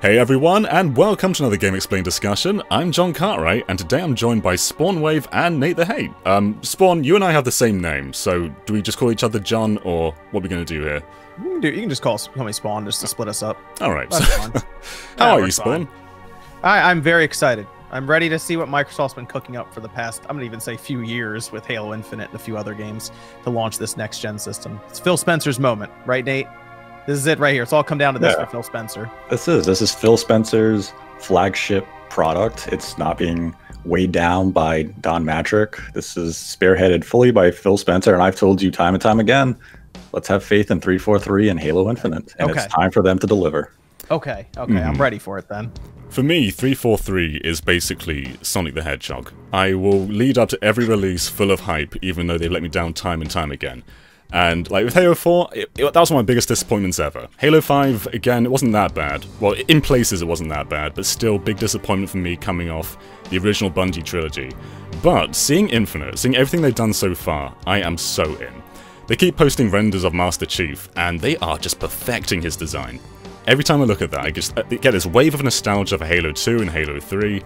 Hey everyone, and welcome to another GameXplain discussion. I'm John Cartwright, and today I'm joined by Spawnwave and Nate the Hate. Spawn, you and I have the same name, so do we just call each other John, or what are we going to do here? You can just call me Spawn, just to split us up. Alright. So, how are you, Spawn? I'm very excited. I'm ready to see what Microsoft's been cooking up for the past, I'm going to even say few years, with Halo Infinite and a few other games to launch this next-gen system. It's Phil Spencer's moment, right, Nate? This is it right here. It's all come down to this for Phil Spencer. This is Phil Spencer's flagship product. It's not being weighed down by Don Matrick. This is spearheaded fully by Phil Spencer, and I've told you time and time again, let's have faith in 343 and Halo Infinite, and it's time for them to deliver. Okay, I'm ready for it then. For me, 343 is basically Sonic the Hedgehog. I will lead up to every release full of hype, even though they've let me down time and time again. And, like, with Halo 4, that was one of my biggest disappointments ever. Halo 5, again, it wasn't that bad. Well, in places it wasn't that bad, but still big disappointment for me coming off the original Bungie trilogy. But seeing Infinite, seeing everything they've done so far, I am so in. They keep posting renders of Master Chief, and they are just perfecting his design. Every time I look at that, I just get this wave of nostalgia for Halo 2 and Halo 3,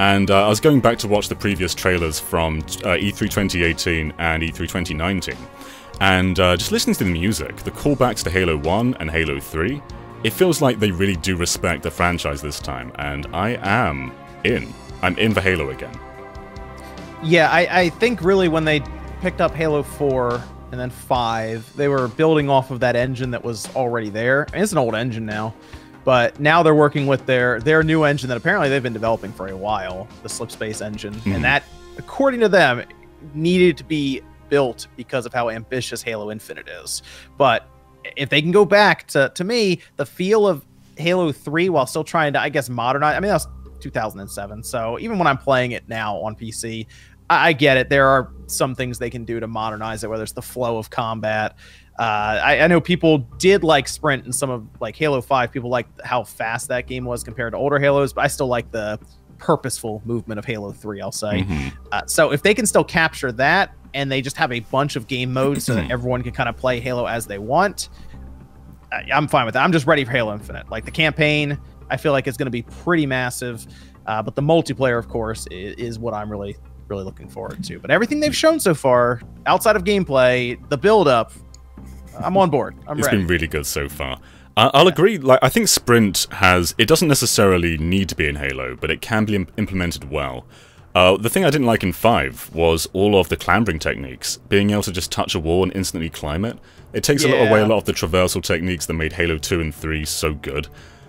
and I was going back to watch the previous trailers from E3 2018 and E3 2019. And just listening to the music, the callbacks to Halo 1 and Halo 3, it feels like they really do respect the franchise this time, and I am in. I'm in for Halo again. Yeah, I think really when they picked up Halo 4 and then 5, they were building off of that engine that was already there. I mean, it's an old engine now, but now they're working with their new engine that apparently they've been developing for a while, the Slipspace engine, and that, according to them, needed to be built because of how ambitious Halo Infinite is. But if they can go back to me, the feel of Halo 3 while still trying to, I guess, modernize. I mean, that was 2007. So even when I'm playing it now on PC, I get it. There are some things they can do to modernize it, whether it's the flow of combat. I know people did like Sprint and some of like Halo 5. People liked how fast that game was compared to older Halos, but I still like the purposeful movement of Halo 3, I'll say. So if they can still capture that, and they just have a bunch of game modes so that everyone can kind of play Halo as they want, I'm fine with that. I'm just ready for Halo Infinite. Like, the campaign, I feel like it's going to be pretty massive, but the multiplayer, of course, is what I'm really looking forward to. But everything they've shown so far, outside of gameplay, the build-up, I'm on board. I'm ready. It's been really good so far. I'll agree. Like, I think Sprint has... It doesn't necessarily need to be in Halo, but it can be implemented well. The thing I didn't like in 5 was all of the clambering techniques. Being able to just touch a wall and instantly climb it. It takes a lot away a lot of the traversal techniques that made Halo 2 and 3 so good.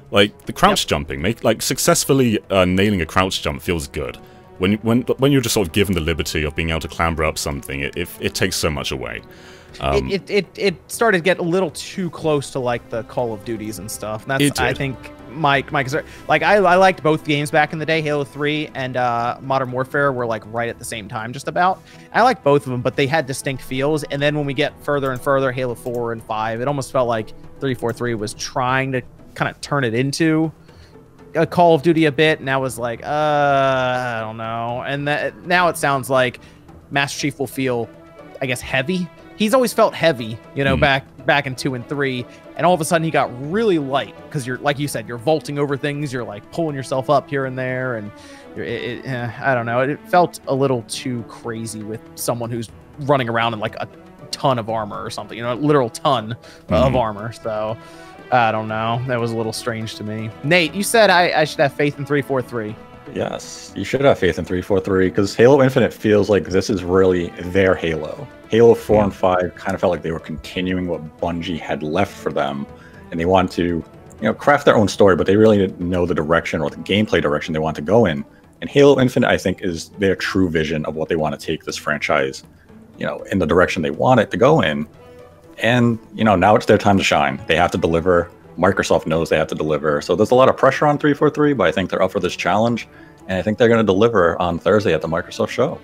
Like, the crouch jumping. Like, successfully nailing a crouch jump feels good. When you're just sort of given the liberty of being able to clamber up something, it takes so much away. It started to get a little too close to, like, the Call of Duties and stuff. And that's, I think... Mike, like I liked both games back in the day. Halo 3 and Modern Warfare were like right at the same time, just about. I liked both of them, but they had distinct feels. And then when we get further and further, Halo 4 and 5, it almost felt like 343 was trying to kind of turn it into a Call of Duty a bit, and I was like, I don't know. And that, now it sounds like Master Chief will feel, I guess, heavy. He's always felt heavy, you know, back in 2 and 3, and all of a sudden he got really light because you're, like you said, you're vaulting over things, you're like pulling yourself up here and there, and I don't know, it felt a little too crazy with someone who's running around in like a ton of armor or something, you know, a literal ton of armor. So I don't know, that was a little strange to me. Nate, you said I should have faith in 343. Yes, you should have faith in 343, because Halo Infinite feels like this is really their Halo. Halo 4 and 5 kind of felt like they were continuing what Bungie had left for them, and they wanted to, craft their own story, but they really didn't know the direction or the gameplay direction they want to go in. And Halo Infinite, I think, is their true vision of what they want to take this franchise, in the direction they want it to go in. And, now it's their time to shine. They have to deliver. Microsoft knows they have to deliver. So there's a lot of pressure on 343, but I think they're up for this challenge, and I think they're going to deliver on Thursday at the Microsoft show.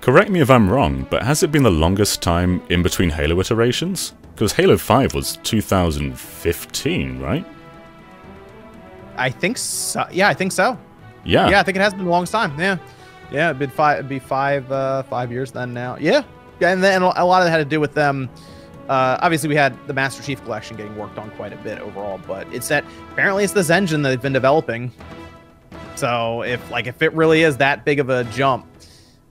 Correct me if I'm wrong, but has it been the longest time in between Halo iterations? Because Halo 5 was 2015, right? I think so. Yeah, I think so. Yeah. Yeah, I think it has been the longest time. Yeah. Yeah, it'd be 5 years then now. Yeah. And then a lot of it had to do with them Obviously, we had the Master Chief collection getting worked on quite a bit overall, but it's that apparently it's this engine that they've been developing. So if it really is that big of a jump,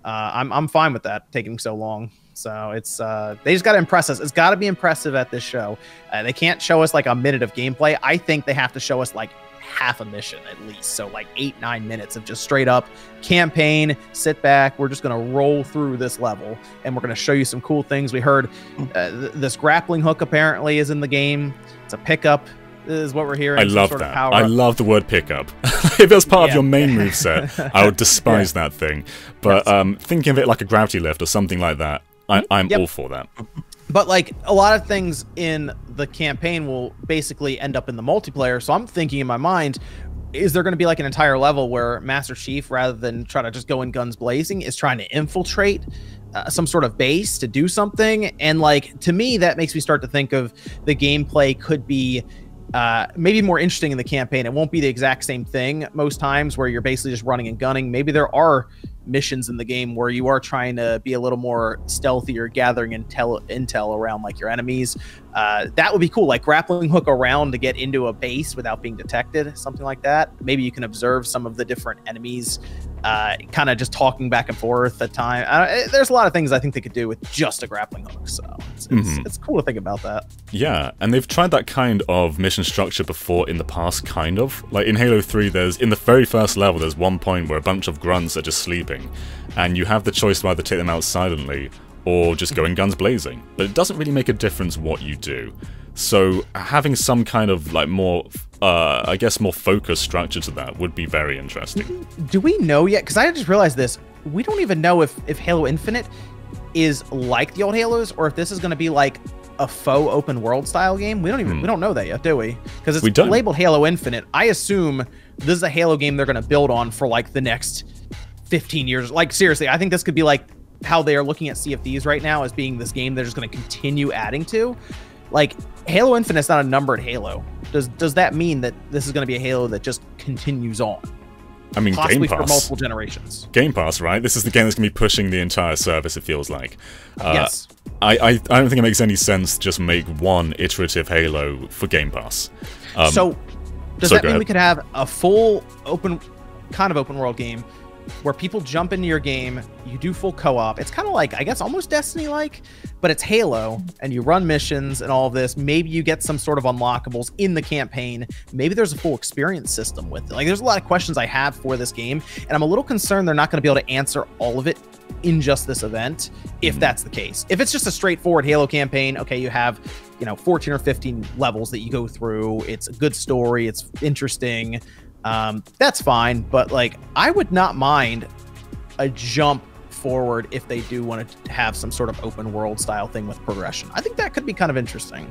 I'm fine with that taking so long. So it's they just got to impress us. It's got to be impressive at this show. They can't show us like a minute of gameplay. I think they have to show us like half a mission at least. So like 8-9 minutes of just straight up campaign, sit back. We're just going to roll through this level and we're going to show you some cool things. We heard this grappling hook apparently is in the game. It's a pickup is what we're hearing. I love that. I love the word pickup. If that's part of your main moveset, I would despise that thing. But thinking of it like a gravity lift or something like that, I'm all for that. But like a lot of things in the campaign will basically end up in the multiplayer. So I'm thinking in my mind, is there going to be like an entire level where Master Chief, rather than try to just go in guns blazing, is trying to infiltrate some sort of base to do something? And like, to me, that makes me start to think of the gameplay could be maybe more interesting in the campaign. It won't be the exact same thing most times where you're basically just running and gunning. Maybe there are missions in the game where you are trying to be a little more stealthy or gathering intel around like your enemies. That would be cool, like grappling hook around to get into a base without being detected, something like that. Maybe you can observe some of the different enemies, kind of just talking back and forth at time. There's a lot of things I think they could do with just a grappling hook, so it's cool to think about that. Yeah, and they've tried that kind of mission structure before in the past, kind of. Like in Halo 3, in the very first level, there's one point where a bunch of grunts are just sleeping, and you have the choice to either take them out silently or just going guns blazing, but it doesn't really make a difference what you do. So having some kind of like more, I guess, more focused structure to that would be very interesting. Do we know yet? Because I just realized this. We don't even know if Halo Infinite is like the old Halos or if this is going to be like a faux open world style game. We don't even we don't know that yet, do we? Because it's labeled Halo Infinite. I assume this is a Halo game they're going to build on for like the next 15 years. Like seriously, I think this could be like how they are looking at Sea of Thieves right now as being this game they're just going to continue adding to. Like Halo Infinite's not a numbered Halo. Does that mean that this is going to be a Halo that just continues on? I mean, possibly Game Pass for multiple generations. Game Pass, right? This is the game that's going to be pushing the entire service. It feels like. Yes. I don't think it makes any sense to just make one iterative Halo for Game Pass. So does that mean we could have a full open kind of open world game where people jump into your game, you do full co-op? It's kind of like, I guess, almost Destiny-like, but it's Halo, and you run missions and all of this. Maybe you get some sort of unlockables in the campaign. Maybe there's a full experience system with it. Like, there's a lot of questions I have for this game, and I'm a little concerned they're not going to be able to answer all of it in just this event, if that's the case. If it's just a straightforward Halo campaign, okay, you have, 14 or 15 levels that you go through. It's a good story. It's interesting. That's fine, but like I would not mind a jump forward if they do want to have some sort of open world style thing with progression. I think that could be kind of interesting.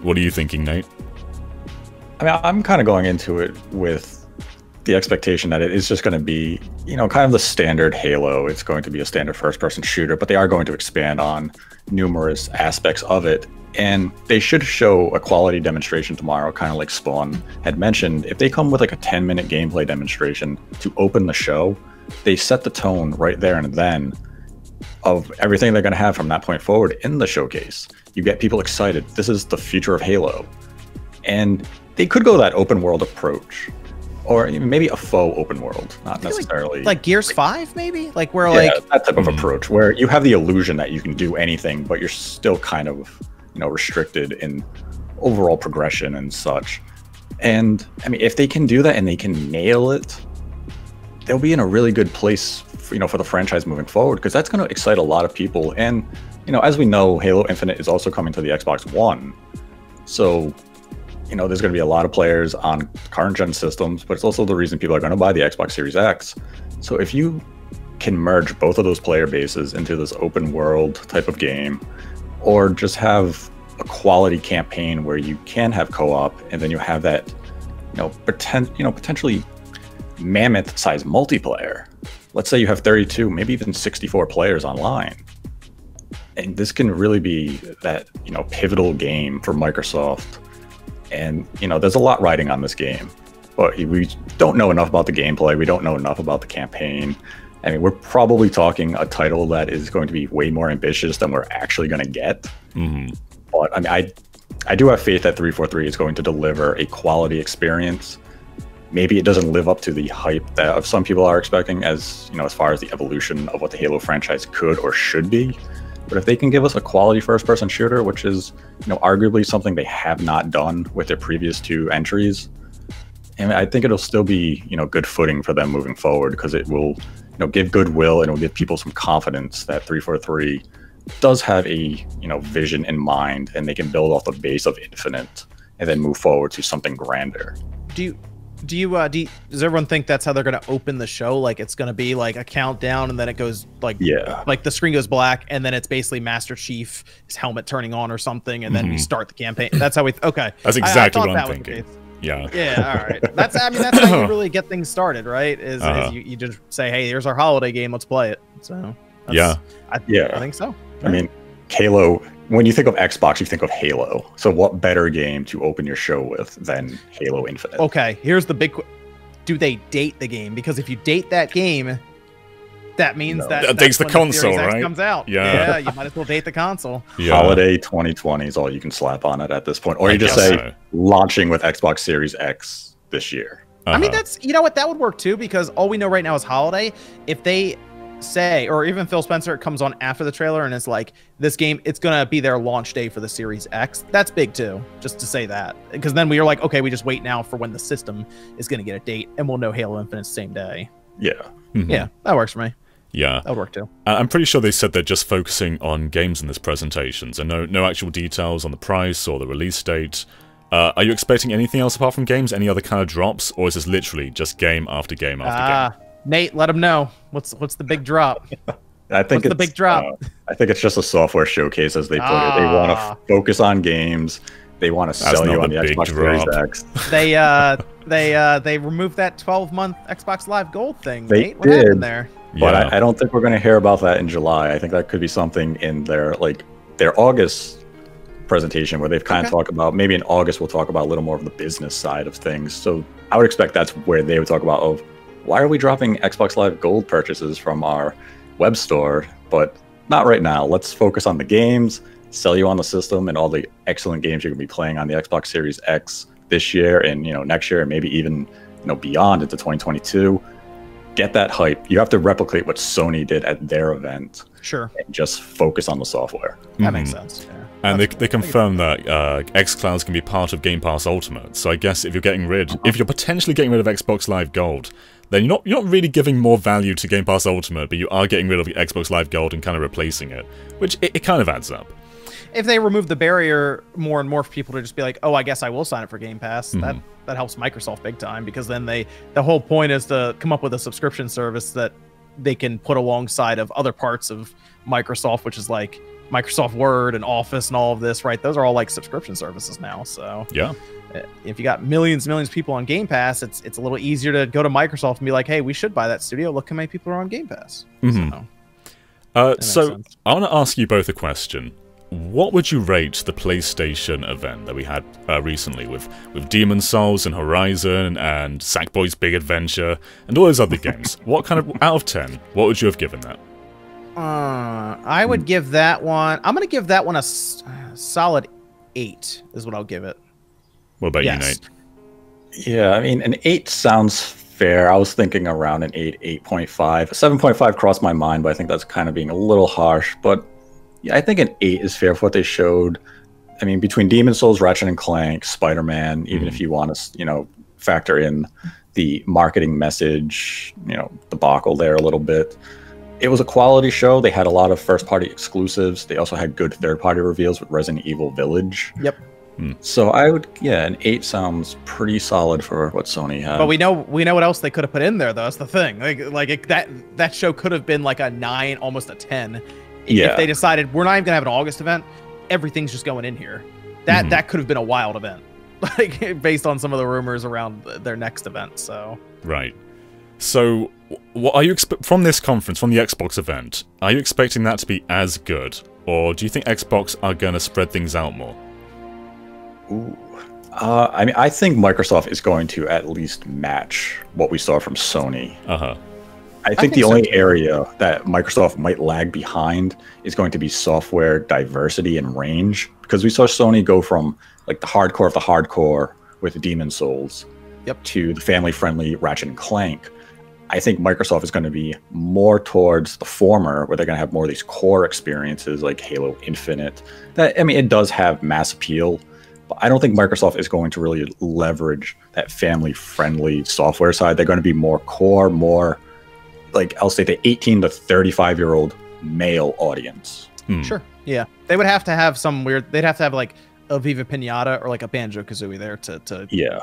What are you thinking, Nate? I mean, I'm kind of going into it with the expectation that it is just going to be, kind of the standard Halo. It's going to be a standard first-person shooter, but they are going to expand on numerous aspects of it. And they should show a quality demonstration tomorrow, kind of like Spawn had mentioned. If they come with like a 10-minute gameplay demonstration to open the show, they set the tone right there and then of everything they're going to have from that point forward in the showcase. You get people excited. This is the future of Halo. And they could go that open world approach. Or maybe a faux open world, not necessarily. Like Gears 5, maybe? Like where that type of approach where you have the illusion that you can do anything, but you're still kind of restricted in overall progression and such. And I mean, if they can do that and they can nail it, they'll be in a really good place for, for the franchise moving forward, because that's going to excite a lot of people. And as we know, Halo Infinite is also coming to the Xbox One, so there's going to be a lot of players on current gen systems, but it's also the reason people are going to buy the Xbox Series X. So if you can merge both of those player bases into this open world type of game, or just have a quality campaign where you can have co-op, and then you have that, potentially mammoth-sized multiplayer. Let's say you have 32, maybe even 64 players online, and this can really be that, pivotal game for Microsoft. And there's a lot riding on this game, but we don't know enough about the gameplay. We don't know enough about the campaign. I mean, we're probably talking a title that is going to be way more ambitious than we're actually going to get. But I mean, I do have faith that 343 is going to deliver a quality experience. Maybe it doesn't live up to the hype that of some people are expecting, as you know, as far as the evolution of what the Halo franchise could or should be. But if they can give us a quality first-person shooter, which is, you know, arguably something they have not done with their previous two entries, and I think it'll still be, you know, good footing for them moving forward, because it will, you know, give goodwill and it'll give people some confidence that 343 does have a, you know, vision in mind, and they can build off the base of Infinite and then move forward to something grander. Does everyone think that's how they're going to open the show? Like, it's going to be like a countdown, and then it goes like, yeah, like the screen goes black, and then it's basically Master Chief's helmet turning on or something, and then we start the campaign. That's how we. Okay, that's exactly what I'm thinking. Yeah. Yeah. All right. That's. I mean, that's how you really get things started, right? Is you just say, hey, here's our holiday game, let's play it. So. That's, I think so. I mean, Halo. When you think of Xbox, you think of Halo. So what better game to open your show with than Halo Infinite? Okay, here's the big question. Do they date the game? Because if you date that game, that means that dates the console, right? Comes out. Yeah, you might as well date the console. Yeah. Holiday 2020 is all you can slap on it at this point. Or you just say, launching with Xbox Series X this year. I mean, that's, you know what, that would work too, because all we know right now is holiday. If they say, or even Phil Spencer, it comes on after the trailer and it's like, this game, it's gonna be their launch day for the Series X. That's big too, just to say that, because then we are like, okay, we just wait now for when the system is gonna get a date, and we'll know Halo Infinite same day. Yeah. Yeah, that works for me. Yeah, that would work too. I'm pretty sure they said they're just focusing on games in this presentation, so no actual details on the price or the release date. Are you expecting anything else apart from games? Any other kind of drops, or is this literally just game after game after game? Nate, let him know. What's the big drop? I think it's the big drop. I think it's just a software showcase, as they put it. They want to focus on games. They want to sell you on the Xbox Series X. They removed that 12-month Xbox Live Gold thing. They Nate, what did. Happened there? But yeah. I don't think we're going to hear about that in July. I think that could be something in their August presentation, where they've kind of talked about, maybe in August we'll talk about a little more of the business side of things. So I would expect that's where they would talk about, oh, why are we dropping Xbox Live Gold purchases from our web store? But not right now. Let's focus on the games, sell you on the system, and all the excellent games you're going to be playing on the Xbox Series X this year and, you know, next year, and maybe even, you know, beyond into 2022. Get that hype. You have to replicate what Sony did at their event. Sure. And just focus on the software. That makes sense. Yeah. And they confirmed that xCloud's can be part of Game Pass Ultimate. So I guess if you're potentially getting rid of Xbox Live Gold, then you're not really giving more value to Game Pass Ultimate, but you are getting rid of Xbox Live Gold and kind of replacing it, which it kind of adds up. If they remove the barrier more and more for people to just be like, oh, I guess I will sign up for Game Pass, that helps Microsoft big time, because then the whole point is to come up with a subscription service that they can put alongside of other parts of Microsoft, which is like Microsoft Word and Office and all of this, right? Those are all like subscription services now. So yeah, if you got millions and millions of people on Game Pass, it's a little easier to go to Microsoft and be like, hey, we should buy that studio. Look how many people are on Game Pass. So I want to ask you both a question. What would you rate the PlayStation event that we had recently with Demon's Souls and Horizon and Sackboy's Big Adventure and all those other games? What kind of, out of 10, what would you have given that? I would give that one, I'm going to give that one a solid 8 is what I'll give it. What about you, Nate? Yeah, I mean, an 8 sounds fair. I was thinking around an 8, 8.5. 7.5 crossed my mind, but I think that's kind of being a little harsh, but yeah, I think an 8 is fair for what they showed. I mean, between Demon's Souls, Ratchet & Clank, Spider-Man, even if you want to, you know, factor in the marketing message, you know, debacle there a little bit. It was a quality show. They had a lot of first-party exclusives. They also had good third-party reveals with Resident Evil Village. Yep. So I would, yeah, an 8 sounds pretty solid for what Sony had. But we know what else they could have put in there, though. That's the thing. That show could have been like a 9, almost a 10. Yeah. If they decided we're not even gonna have an August event, everything's just going in here. That could have been a wild event, like based on some of the rumors around their next event. So right. So what are you from this conference, from the Xbox event? Are you expecting that to be as good, or do you think Xbox are gonna spread things out more? Ooh. I mean, I think Microsoft is going to at least match what we saw from Sony. I think the only area that Microsoft might lag behind is going to be software diversity and range, because we saw Sony go from like the hardcore of the hardcore with Demon Souls to the family-friendly Ratchet & Clank. I think Microsoft is going to be more towards the former, where they're going to have more of these core experiences like Halo Infinite. That, I mean, it does have mass appeal, but I don't think Microsoft is going to really leverage that family-friendly software side. They're going to be more core, more like, I'll say, the 18 to 35-year-old male audience. Sure, yeah. They would have to have some weird... They'd have to have, like, a Viva Piñata or like a Banjo-Kazooie there to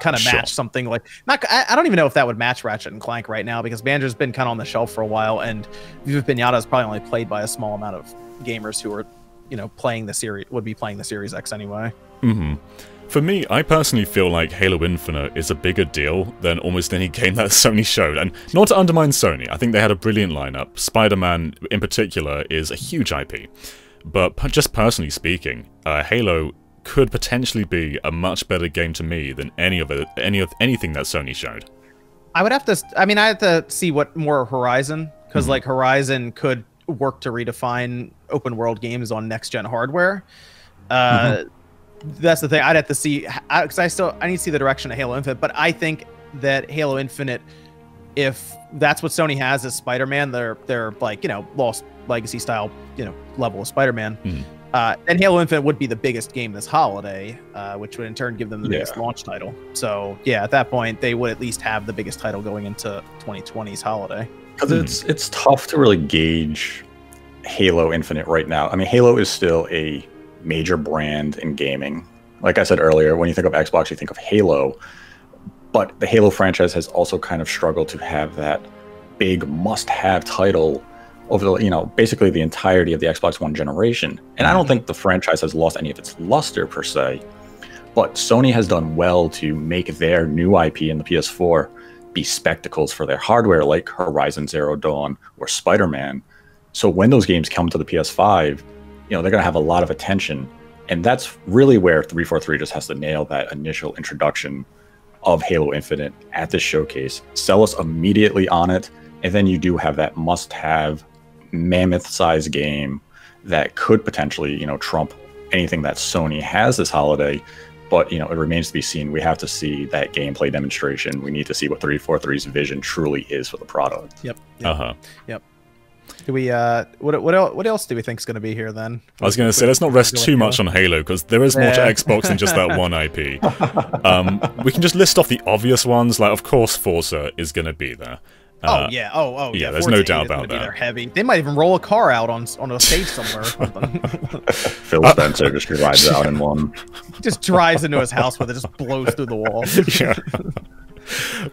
kind of match something like... I don't even know if that would match Ratchet & Clank right now, because Banjo's been kind of on the shelf for a while, and Viva Piñata is probably only played by a small amount of gamers who are, you know, playing the series... would be playing the Series X anyway. For me, I personally feel like Halo Infinite is a bigger deal than almost any game that Sony showed. And not to undermine Sony, I think they had a brilliant lineup. Spider-Man, in particular, is a huge IP. But just personally speaking, Halo could potentially be a much better game to me than anything that Sony showed. I have to see what more Horizon, because like Horizon could work to redefine open world games on next gen hardware. That's the thing. I'd have to see, because I need to see the direction of Halo Infinite. But I think that Halo Infinite, if that's what Sony has as Spider-Man, they're like, you know, Lost Legacy style, you know, level of Spider-Man. And Halo Infinite would be the biggest game this holiday, which would in turn give them the biggest launch title. So yeah, at that point, they would at least have the biggest title going into 2020's holiday. Because it's tough to really gauge Halo Infinite right now. I mean, Halo is still a major brand in gaming. Like I said earlier, when you think of Xbox, you think of Halo. But the Halo franchise has also kind of struggled to have that big must-have title over the, you know, basically the entirety of the Xbox One generation. And I don't think the franchise has lost any of its luster per se, but Sony has done well to make their new IP in the PS4 be spectacles for their hardware, like Horizon Zero Dawn or Spider-Man. So when those games come to the PS5, you know, they're going to have a lot of attention. And that's really where 343 just has to nail that initial introduction of Halo Infinite at this showcase. Sell us immediately on it, and then you do have that must-have mammoth-sized game that could potentially, you know, trump anything that Sony has this holiday. But, you know, it remains to be seen. We have to see that gameplay demonstration. We need to see what 343's vision truly is for the product. Yep. Do we what else do we think is going to be here then? I was going to say, let's not rest too much on Halo, because there is more to Xbox than just that one IP. We can just list off the obvious ones, like of course Forza is going to be there. Oh yeah. There's Forza, no doubt about that. They're heavy. They might even roll a car out on a stage somewhere. Phil Spencer just drives out in one. Just drives into his house with it, just blows through the wall.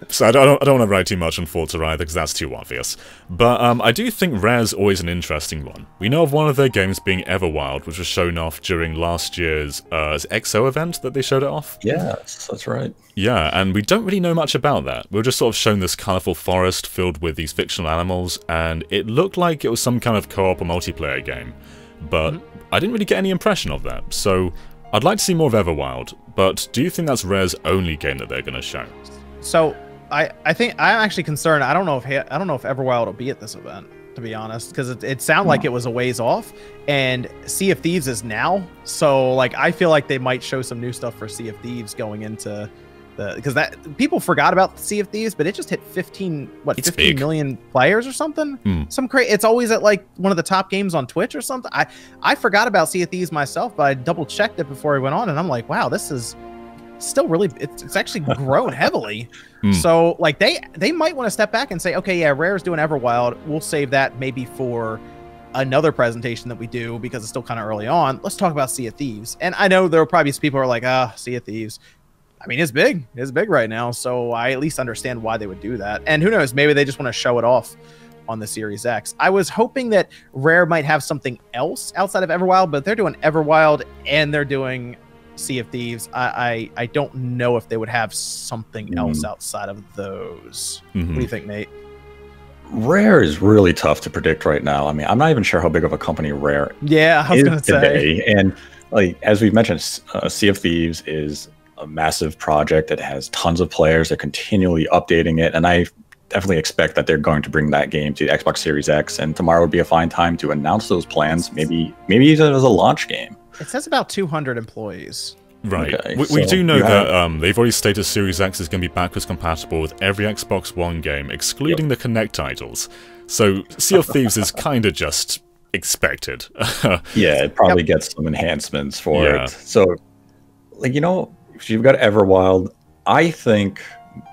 So I don't want to write too much on Forza either, because that's too obvious. But I do think Rare's always an interesting one. We know of one of their games being Everwild, which was shown off during last year's XO event that they showed it off. Yes, that's right. Yeah, and we don't really know much about that. We were just sort of shown this colourful forest filled with these fictional animals, and it looked like it was some kind of co-op or multiplayer game. But I didn't really get any impression of that, so I'd like to see more of Everwild. But do you think that's Rare's only game that they're going to show? So I think I'm actually concerned. I don't know if Everwild will be at this event, to be honest, because it sounded like it was a ways off, and Sea of Thieves is now. So like I feel like they might show some new stuff for Sea of Thieves going into the, because that people forgot about Sea of Thieves, but it just hit 15 million players or something. It's always at like one of the top games on Twitch or something. I forgot about Sea of Thieves myself, but I double checked it before I went on, and I'm like, wow, this is still really, it's actually grown heavily. So like they might want to step back and say, okay, yeah, Rare's doing Everwild, we'll save that maybe for another presentation that we do, because it's still kind of early on. Let's talk about Sea of Thieves. And I know there will probably be people who are like, Sea of Thieves, I mean, it's big right now, so I at least understand why they would do that. And who knows, maybe they just want to show it off on the Series X. I was hoping that Rare might have something else outside of Everwild, but they're doing Everwild and they're doing Sea of Thieves. I don't know if they would have something else outside of those. What do you think, Nate? Rare is really tough to predict right now. I mean, I'm not even sure how big of a company Rare is today. And like as we've mentioned, Sea of Thieves is a massive project that has tons of players. They're continually updating it, and I definitely expect that they're going to bring that game to the Xbox Series X, and tomorrow would be a fine time to announce those plans. Maybe even as a launch game. It says about 200 employees. Right. Okay, we do know that they've already stated Series X is going to be backwards compatible with every Xbox One game, excluding the Kinect titles. So Sea of Thieves is kind of just expected. Yeah, it probably gets some enhancements for it. So, like, you know, if you've got Everwild, I think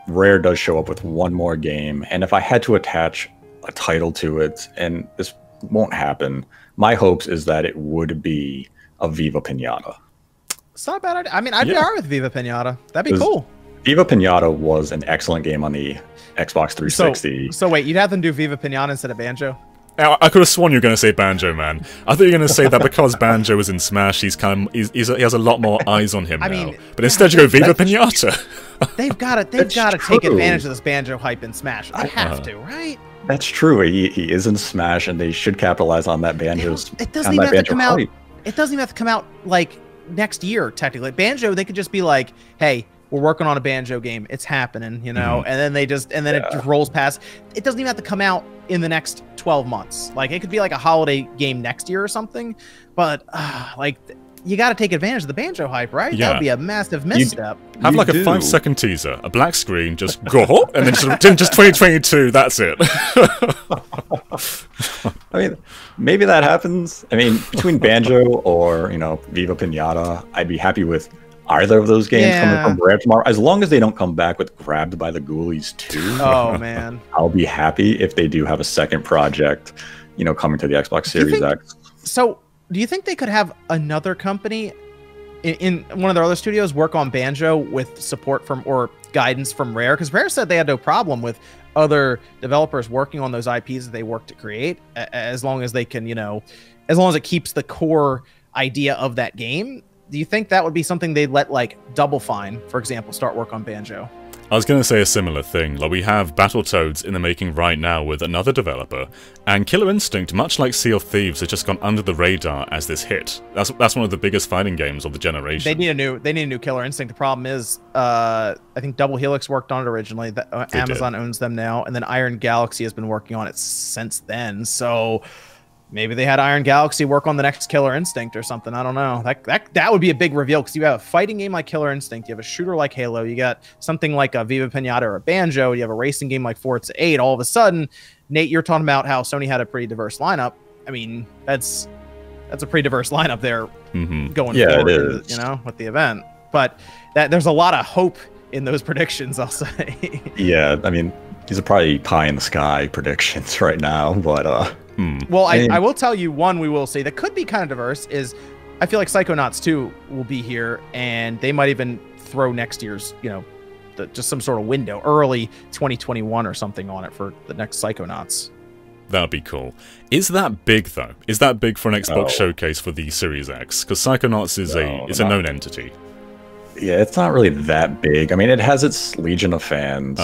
Rare does show up with one more game, and if I had to attach a title to it, and this won't happen, my hopes is that it would be a Viva Piñata. It's not a bad idea. I mean, I'd be alright with Viva Piñata. That'd be cool. Viva Piñata was an excellent game on the Xbox 360. So wait, you'd have them do Viva Piñata instead of Banjo? I could have sworn you were going to say Banjo, man. I thought you were going to say that because Banjo was in Smash, he has a lot more eyes on him now. But instead you go Viva Piñata. They've got to take advantage of this Banjo hype in Smash. They have to, right? That's true. He is in Smash, and they should capitalize on that Banjo's. It doesn't even have to come out. It doesn't even have to come out like next year, technically. Banjo, they could just be like, hey, we're working on a Banjo game, it's happening, you know, and then it just rolls past. It doesn't even have to come out in the next 12 months. Like, it could be like a holiday game next year or something, but like, you got to take advantage of the Banjo hype, right? Yeah. That would be a massive misstep. Have like a 5-second teaser, a black screen, just go, and then just 2022, that's it. I mean, maybe that happens. I mean, between Banjo or, you know, Viva Piñata, I'd be happy with either of those games coming from Rare tomorrow. As long as they don't come back with Grabbed by the Ghoulies 2. Oh, man. I'll be happy if they do have a second project, you know, coming to the Xbox Series X. So, do you think they could have another company in one of their other studios work on Banjo with support from or guidance from Rare? Because Rare said they had no problem with other developers working on those IPs that they work to create, as long as they can, you know, as long as it keeps the core idea of that game. Do you think that would be something they'd let, like, Double Fine, for example, start work on Banjo? I was going to say a similar thing. Like, we have Battletoads in the making right now with another developer, and Killer Instinct, much like Sea of Thieves, has just gone under the radar as this hit. That's one of the biggest fighting games of the generation. They need a new Killer Instinct. The problem is, I think Double Helix worked on it originally. Amazon owns them now, and then Iron Galaxy has been working on it since then. So maybe they had Iron Galaxy work on the next Killer Instinct or something. I don't know. That would be a big reveal, because you have a fighting game like Killer Instinct, you have a shooter like Halo, you got something like a Viva Piñata or a Banjo, you have a racing game like Forza 8. All of a sudden, Nate, you're talking about how Sony had a pretty diverse lineup. I mean, that's a pretty diverse lineup there going forward, you know, with the event. But there's a lot of hope in those predictions, I'll say. Yeah, I mean, these are probably pie in the sky predictions right now, but well, I will tell you one we will see that could be kind of diverse is I feel like Psychonauts 2 will be here, and they might even throw next year's, you know, just some sort of window, early 2021 or something on it for the next Psychonauts. That'd be cool. Is that big, though? Is that big for an Xbox showcase for the Series X? Because Psychonauts is a known entity. Yeah, it's not really that big. I mean, it has its legion of fans,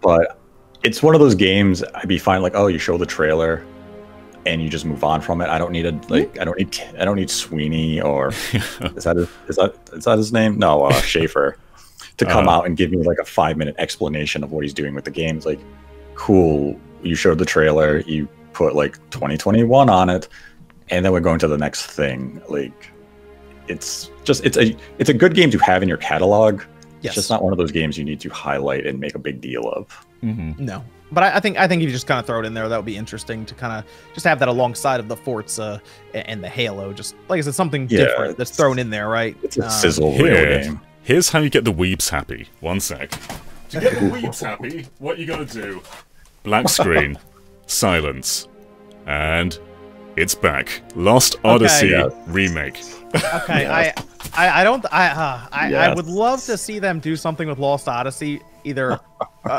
but it's one of those games I'd be fine, like, oh, you show the trailer and you just move on from it. I don't need I don't need Sweeney or is that his name? No, Schaefer to come out and give me like a 5-minute explanation of what he's doing with the game. It's like, cool, you showed the trailer, you put like 2021 on it, and then we're going to the next thing. Like, it's a good game to have in your catalog. Yes. It's just not one of those games you need to highlight and make a big deal of. No. But I think if you just kind of throw it in there, that would be interesting to kind of just have that alongside of the Forza and the Halo. Just, like I said, something different that's thrown in there, right? It's a sizzle game. Here's how you get the weebs happy. One sec. To get the weebs happy, what you gotta do? Black screen, silence, and it's back. Lost Odyssey remake. Okay, I would love to see them do something with Lost Odyssey, either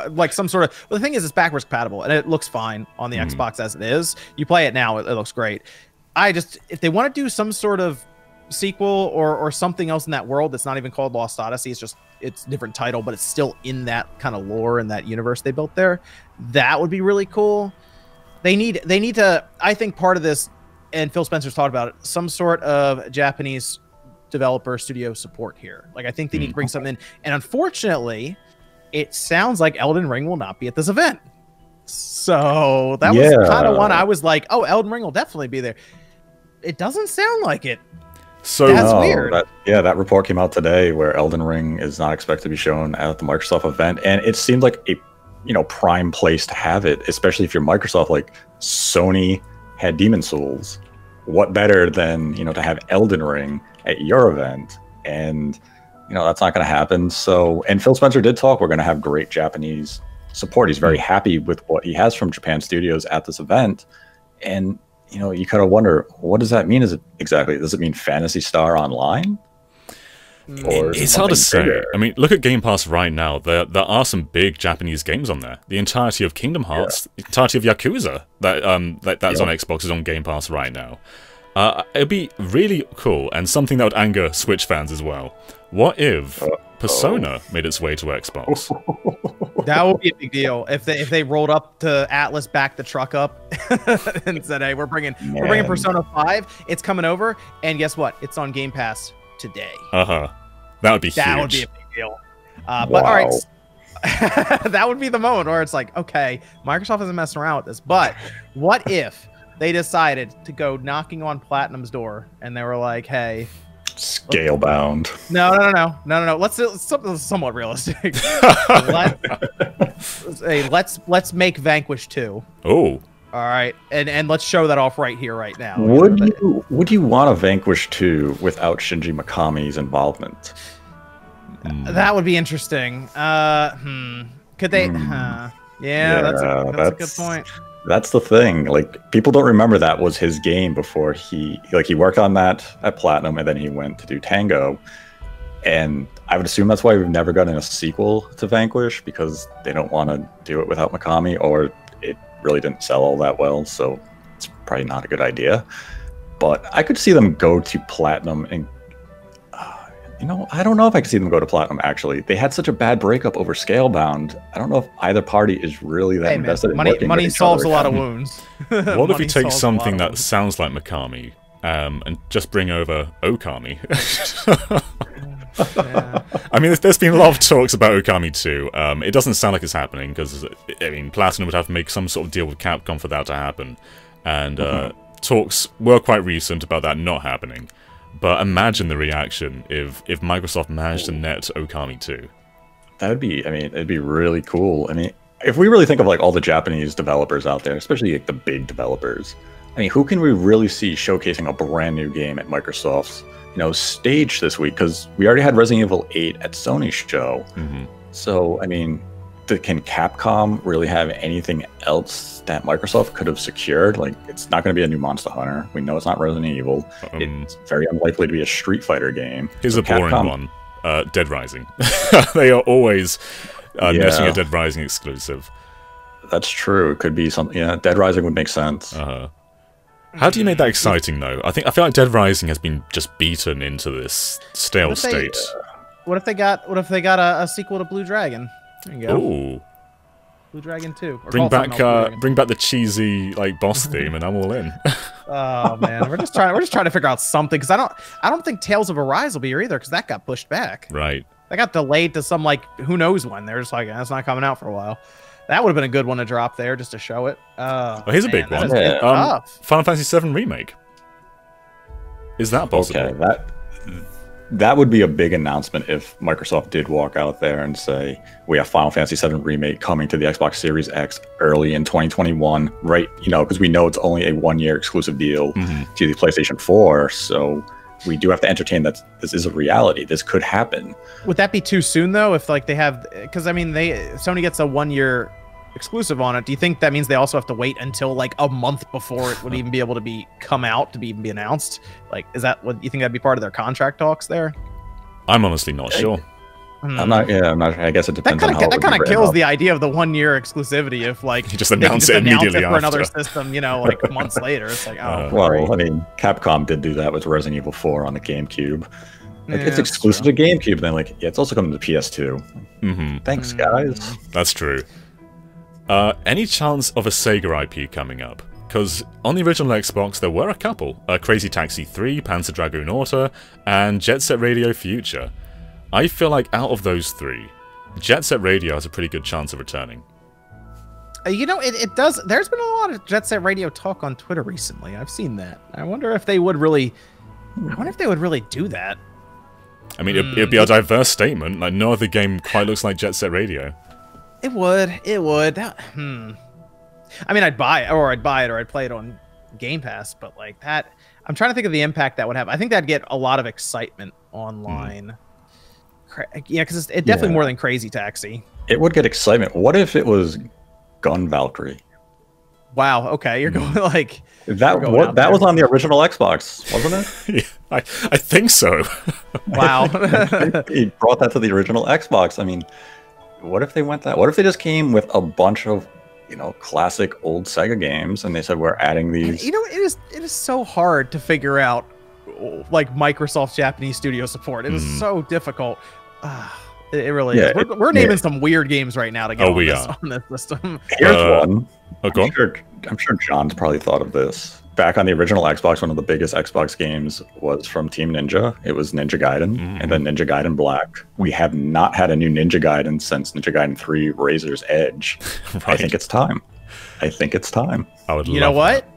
like some sort of. Well, the thing is, it's backwards compatible, and it looks fine on the Xbox as it is. You play it now, it looks great. If they want to do some sort of sequel or something else in that world that's not even called Lost Odyssey, it's a different title, but it's still in that kind of lore and that universe they built there. That would be really cool. They need to. I think part of this, and Phil Spencer's talked about it, some sort of Japanese developer studio support here. Like, I think they need to bring something in. And unfortunately, it sounds like Elden Ring will not be at this event. So that was kind of one I was like, oh, Elden Ring will definitely be there. It doesn't sound like it. So that's weird. That report came out today where Elden Ring is not expected to be shown at the Microsoft event, and it seemed like a prime place to have it, especially if you're Microsoft. Like, Sony had Demon Souls. What better than to have Elden Ring at your event? And that's not going to happen. So, and Phil Spencer did talk. We're going to have great Japanese support. He's very happy with what he has from Japan studios at this event, and you kind of wonder, what does that mean? Is it exactly? Does it mean Phantasy Star Online? Or it's hard to say. I mean, look at Game Pass right now. There are some big Japanese games on there. The entirety of Kingdom Hearts, the entirety of Yakuza that's on Xbox is on Game Pass right now. It'd be really cool, and something that would anger Switch fans as well. What if Persona made its way to Xbox? That would be a big deal if they rolled up to Atlas, backed the truck up, and said, "Hey, we're bringing Persona 5. It's coming over, and guess what? It's on Game Pass today." That would be huge. That would be a big deal. But all right, that would be the moment where it's like, okay, Microsoft isn't messing around with this. But what if they decided to go knocking on Platinum's door and they were like, "Hey, Scalebound." No. Let's something somewhat realistic. let's make Vanquish 2. Oh. All right, and let's show that off right here, right now. Would you want a Vanquish 2 without Shinji Mikami's involvement? That would be interesting. Could they? Yeah, that's a good point. That's the thing. Like, people don't remember that was his game before he worked on that at Platinum, and then he went to do Tango. And I would assume that's why we've never gotten a sequel to Vanquish, because they don't want to do it without Mikami, or really didn't sell all that well, so it's probably not a good idea. But I could see them go to Platinum, and I don't know if I could see them go to Platinum. Actually, they had such a bad breakup over Scalebound. I don't know if either party is really that invested in working. Money solves a lot of wounds. What if you take something that sounds like Mikami and just bring over Okami? Yeah. I mean, there's been a lot of talks about Okami 2. It doesn't sound like it's happening, because I mean, Platinum would have to make some sort of deal with Capcom for that to happen, and talks were quite recent about that not happening. But imagine the reaction if Microsoft managed to net Okami 2. That would be, I mean, it'd be really cool. I mean, if we really think of like all the Japanese developers out there, especially like the big developers, I mean, who can we really see showcasing a brand new game at Microsoft's stage this week? Because we already had Resident Evil 8 at Sony's show. So, I mean, can Capcom really have anything else that Microsoft could have secured? Like, it's not going to be a new Monster Hunter. We know it's not Resident Evil. It's very unlikely to be a Street Fighter game. Here's so a Capcom, boring one. Dead Rising. They are always netting a Dead Rising exclusive. That's true. It could be something. Yeah, Dead Rising would make sense. How do you make that exciting, though? I feel like Dead Rising has been just beaten into this stale state. What if they got a sequel to Blue Dragon? There you go. Ooh. Blue Dragon 2. Bring back the cheesy like boss theme, and I'm all in. Oh man, we're just trying to figure out something, because I don't think Tales of Arise will be here either, because that got pushed back. Right. That got delayed to some like who knows when. They're just like, that's not coming out for a while. That would have been a good one to drop there, just to show it. Oh, here's a big one. Final Fantasy VII Remake. Is that possible? Okay, that would be a big announcement if Microsoft did walk out there and say, we have Final Fantasy VII Remake coming to the Xbox Series X early in 2021, right? Because we know it's only a one-year exclusive deal to the PlayStation 4, so we do have to entertain that this is a reality. This could happen. Would that be too soon, though, if like they have, because I mean, Sony gets a one-year exclusive on it. Do you think that means they also have to wait until like a month before it would even be able to come out to be announced? Like, is that what you think? That'd be part of their contract talks there? I'm honestly not sure. I'm not. I guess it depends. That kind of kills the idea of the one-year exclusivity. If like you just announce it immediately for another system, like months later, it's like, oh. Well, I mean, Capcom did do that with Resident Evil 4 on the GameCube. Like, it's exclusive to GameCube, and then like, it's also coming to PS2. Thanks, guys. That's true. Any chance of a Sega IP coming up? Because on the original Xbox, there were a couple: Crazy Taxi 3, Panzer Dragoon Orta, and Jet Set Radio Future. I feel like out of those three, Jet Set Radio has a pretty good chance of returning. You know, it does. There's been a lot of Jet Set Radio talk on Twitter recently. I've seen that. I wonder if they would really do that. I mean, it'd be a diverse statement. Like, no other game quite looks like Jet Set Radio. It would. It would. I mean, I'd buy it, or I'd play it on Game Pass. But like that, I'm trying to think of the impact that would have. I think that'd get a lot of excitement online. Yeah, because it's definitely more than Crazy Taxi. It would get excitement. What if it was Gun Valkyrie? Wow. Okay, you're going like that. Going what, that was on the original Xbox, wasn't it? Yeah, I think so. Wow. He brought that to the original Xbox. I mean, what if they went that? What if they just came with a bunch of, you know, classic old Sega games, and they said we're adding these? You know, it is so hard to figure out like Microsoft Japanese studio support. It is so difficult. It really is. We're naming some weird games right now to get on this system. Here's one. I'm sure John's probably thought of this. Back on the original Xbox, one of the biggest Xbox games was from Team Ninja. It was Ninja Gaiden, and then Ninja Gaiden Black. We have not had a new Ninja Gaiden since Ninja Gaiden 3 Razor's Edge. Right. I think it's time. I think it's time. I would. You know what? That.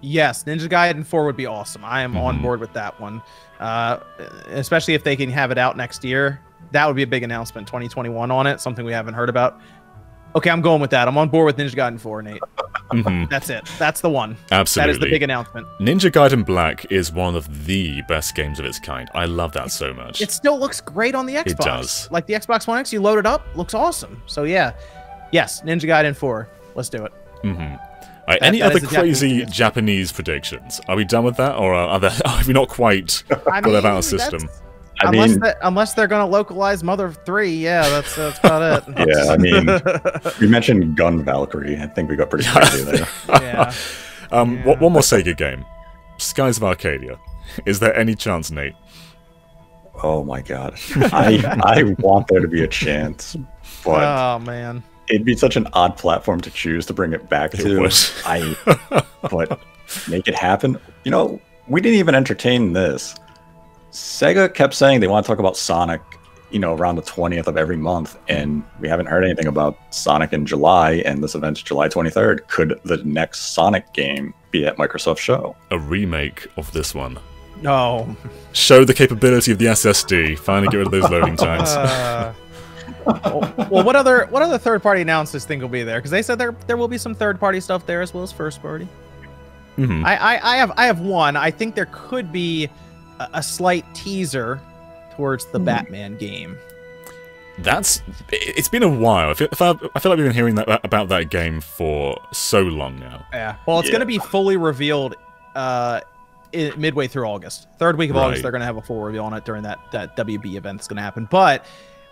Yes, Ninja Gaiden 4 would be awesome. I am on board with that one, especially if they can have it out next year. That would be a big announcement, 2021 on it, something we haven't heard about. Okay, I'm going with that. I'm on board with Ninja Gaiden 4, Nate. That's it. That's the one. Absolutely. That is the big announcement. Ninja Gaiden Black is one of the best games of its kind. I love that so much. It still looks great on the Xbox. It does. Like the Xbox One X, you load it up, looks awesome. So yeah, yes, Ninja Gaiden 4. Let's do it. Right, any other crazy Japanese predictions? Are we done with that, or are we not quite out of our system? Unless they're going to localize Mother 3, yeah, that's about it. Yeah, I mean, we mentioned Gun Valkyrie. I think we got pretty crazy there. Yeah. One more Sega game. Skies of Arcadia. Is there any chance, Nate? Oh, my God. I want there to be a chance. But oh, man. It'd be such an odd platform to choose to bring it back to. But make it happen. You know, we didn't even entertain this. Sega kept saying they want to talk about Sonic, you know, around the 20th of every month, and we haven't heard anything about Sonic in July, and this event's July 23rd. Could the next Sonic game be at Microsoft show? A remake of this one. No. Show the capability of the SSD. Finally get rid of those loading times. Well, what other third-party announcements think will be there? Because they said there will be some third-party stuff there as well as first-party. I have one. I think there could be a slight teaser towards the Batman game. It's been a while. I feel like we've been hearing about that game for so long now. Yeah. Well, it's going to be fully revealed midway through August. Third week of August, they're going to have a full reveal on it during that WB event that's going to happen. But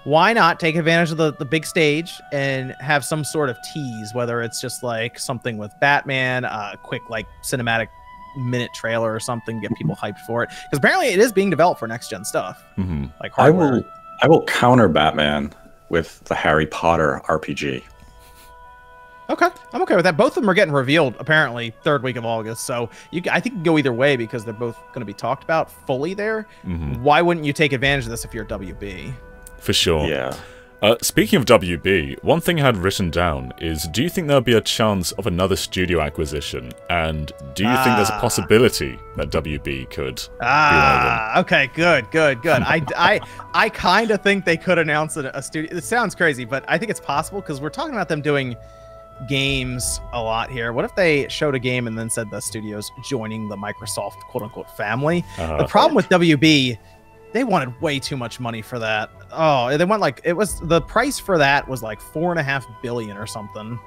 why not take advantage of the big stage and have some sort of tease, whether it's just like something with Batman, a quick like cinematic minute trailer or something, get people hyped for it, because apparently it is being developed for next gen stuff. Like hardware. I will counter Batman with the Harry Potter RPG. Okay, I'm okay with that. Both of them are getting revealed apparently third week of August, so I think you can go either way because they're both going to be talked about fully there. Why wouldn't you take advantage of this if you're WB? For sure. Yeah. Speaking of WB, one thing I had written down is, do you think there'll be a chance of another studio acquisition? And do you think there's a possibility that WB could be one of them? Okay, good. I kind of think they could announce a studio. It sounds crazy, but I think it's possible because we're talking about them doing games a lot here. What if they showed a game and then said the studio's joining the Microsoft quote-unquote family? The problem with WB, they wanted way too much money for that. Oh, they went like, it was, the price for that was like $4.5 billion or something